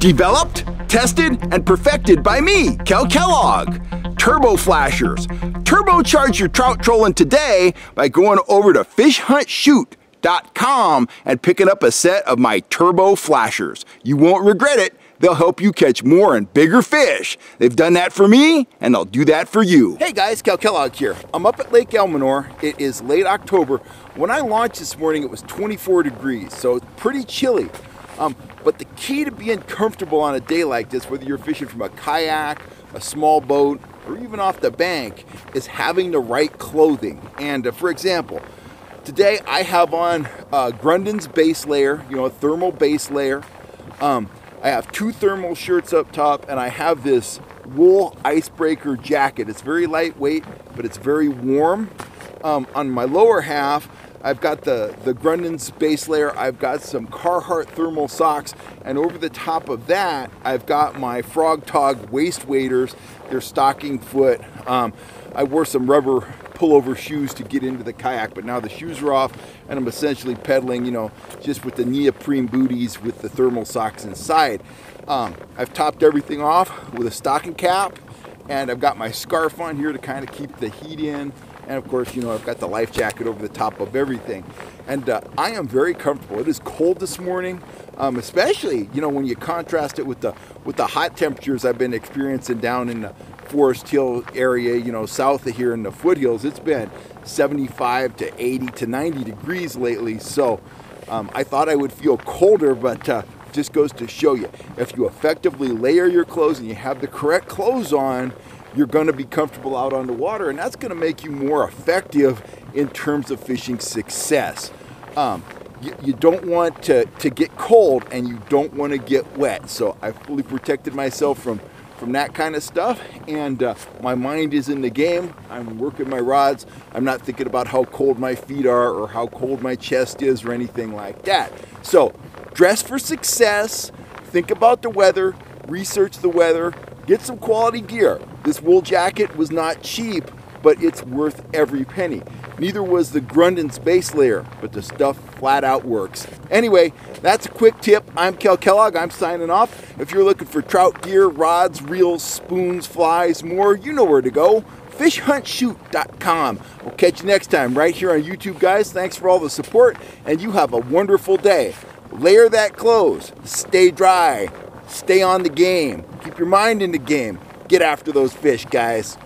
Developed, tested, and perfected by me, Kel Kellogg. Turbo flashers. Turbocharge your trout trolling today by going over to fishhuntshoot.com and picking up a set of my turbo flashers. You won't regret it. They'll help you catch more and bigger fish. They've done that for me, and they'll do that for you. Hey guys, Kel Kellogg here. I'm up at Lake Elmenor. It is late October. When I launched this morning, it was 24 degrees, so pretty chilly. But the key to being comfortable on a day like this, whether you're fishing from a kayak, a small boat, or even off the bank, is having the right clothing. And for example, today I have on Grundéns base layer, you know, a thermal base layer. I have two thermal shirts up top, and I have this wool Icebreaker jacket. It's very lightweight, but it's very warm. On my lower half, I've got the Grundéns base layer. I've got some Carhartt thermal socks, and over the top of that, I've got my Frogg Toggs waist waders. They're stocking foot. I wore some rubber pullover shoes to get into the kayak, but now the shoes are off, and I'm essentially pedaling, you know, just with the neoprene booties with the thermal socks inside. I've topped everything off with a stocking cap, and I've got my scarf on here to kind of keep the heat in. And of course, you know, I've got the life jacket over the top of everything. And I am very comfortable. It is cold this morning, especially, you know, when you contrast it with the hot temperatures I've been experiencing down in the Forest Hill area, you know, south of here in the foothills. It's been 75 to 80 to 90 degrees lately. So I thought I would feel colder, but just goes to show you, if you effectively layer your clothes and you have the correct clothes on, you're going to be comfortable out on the water, and that's going to make you more effective in terms of fishing success. You don't want to get cold, and you don't want to get wet. So I fully protected myself from that kind of stuff, and my mind is in the game. I'm working my rods. I'm not thinking about how cold my feet are or how cold my chest is or anything like that. So dress for success. Think about the weather. Research the weather. Get some quality gear. This wool jacket was not cheap, but it's worth every penny. Neither was the Grundéns base layer, but the stuff flat out works. Anyway, that's a quick tip. I'm Kel Kellogg. I'm signing off. If you're looking for trout gear, rods, reels, spoons, flies, more, you know where to go. Fishhuntshoot.com. We'll catch you next time right here on YouTube, guys. Thanks for all the support, and you have a wonderful day. Layer that clothes. Stay dry. Stay on the game. Keep your mind in the game. Get after those fish, guys.